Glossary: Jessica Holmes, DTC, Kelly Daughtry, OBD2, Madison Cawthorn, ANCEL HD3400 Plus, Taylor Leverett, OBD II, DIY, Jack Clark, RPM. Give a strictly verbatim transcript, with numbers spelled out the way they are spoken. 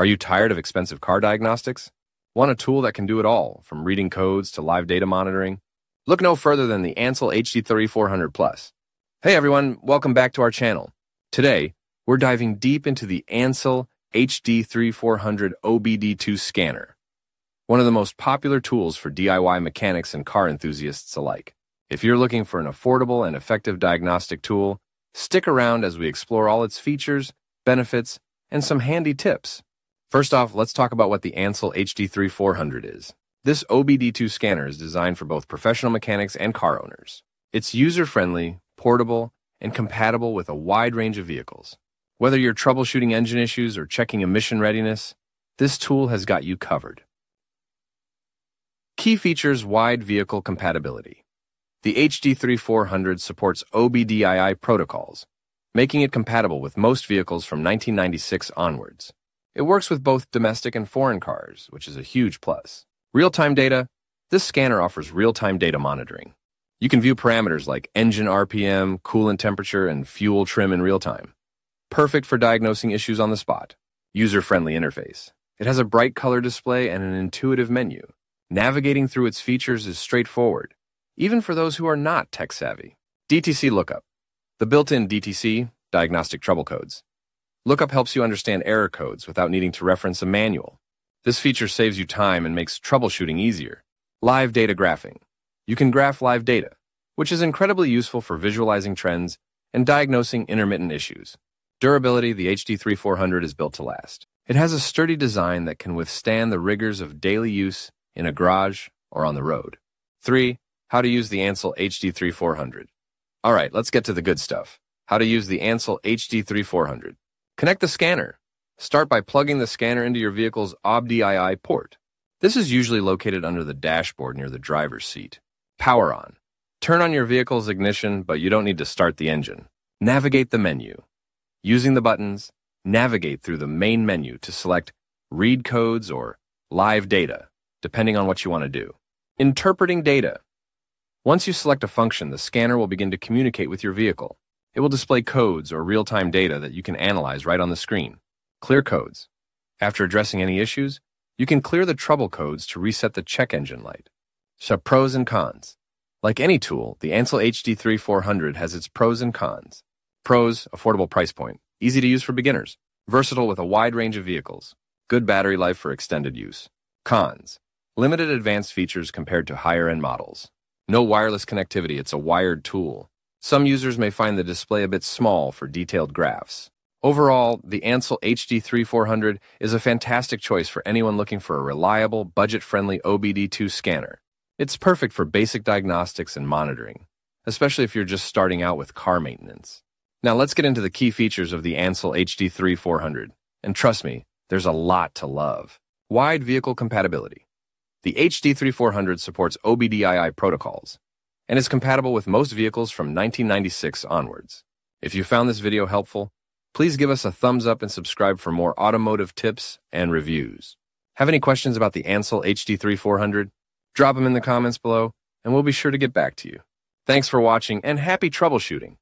Are you tired of expensive car diagnostics? Want a tool that can do it all, from reading codes to live data monitoring? Look no further than the ANCEL H D thirty-four hundred Plus. Hey everyone, welcome back to our channel. Today, we're diving deep into the ANCEL H D thirty-four hundred O B D two scanner, one of the most popular tools for D I Y mechanics and car enthusiasts alike. If you're looking for an affordable and effective diagnostic tool, stick around as we explore all its features, benefits, and some handy tips. First off, let's talk about what the ANCEL H D thirty-four hundred is. This O B D two scanner is designed for both professional mechanics and car owners. It's user-friendly, portable, and compatible with a wide range of vehicles. Whether you're troubleshooting engine issues or checking emission readiness, this tool has got you covered. Key features: wide vehicle compatibility. The H D thirty-four hundred supports O B D I I protocols, making it compatible with most vehicles from nineteen ninety-six onwards. It works with both domestic and foreign cars, which is a huge plus. Real-time data. This scanner offers real-time data monitoring. You can view parameters like engine R P M, coolant temperature, and fuel trim in real time. Perfect for diagnosing issues on the spot. User-friendly interface. It has a bright color display and an intuitive menu. Navigating through its features is straightforward, even for those who are not tech-savvy. D T C lookup. The built-in D T C, diagnostic trouble codes, lookup helps you understand error codes without needing to reference a manual. This feature saves you time and makes troubleshooting easier. Live data graphing. You can graph live data, which is incredibly useful for visualizing trends and diagnosing intermittent issues. Durability. The H D thirty-four hundred is built to last. It has a sturdy design that can withstand the rigors of daily use in a garage or on the road. three. How to use the ANCEL H D thirty-four hundred. All right, let's get to the good stuff. How to use the ANCEL H D thirty-four hundred. Connect the scanner. Start by plugging the scanner into your vehicle's O B D I I port. This is usually located under the dashboard near the driver's seat. Power on. Turn on your vehicle's ignition, but you don't need to start the engine. Navigate the menu. Using the buttons, navigate through the main menu to select Read Codes or Live Data, depending on what you want to do. Interpreting data. Once you select a function, the scanner will begin to communicate with your vehicle. It will display codes or real-time data that you can analyze right on the screen. Clear codes. After addressing any issues, you can clear the trouble codes to reset the check engine light. So pros and cons. Like any tool, the ANCEL H D thirty-four hundred has its pros and cons. Pros: affordable price point, easy to use for beginners, versatile with a wide range of vehicles, good battery life for extended use. Cons: limited advanced features compared to higher-end models. No wireless connectivity, it's a wired tool. Some users may find the display a bit small for detailed graphs. Overall, the ANCEL H D thirty-four hundred is a fantastic choice for anyone looking for a reliable, budget-friendly O B D two scanner. It's perfect for basic diagnostics and monitoring, especially if you're just starting out with car maintenance. Now let's get into the key features of the ANCEL H D thirty-four hundred. And trust me, there's a lot to love. Wide vehicle compatibility. The H D thirty-four hundred supports O B D I I protocols and is compatible with most vehicles from nineteen ninety-six onwards. If you found this video helpful, please give us a thumbs up and subscribe for more automotive tips and reviews. Have any questions about the ANCEL H D thirty-four hundred? Drop them in the comments below, and we'll be sure to get back to you. Thanks for watching, and happy troubleshooting!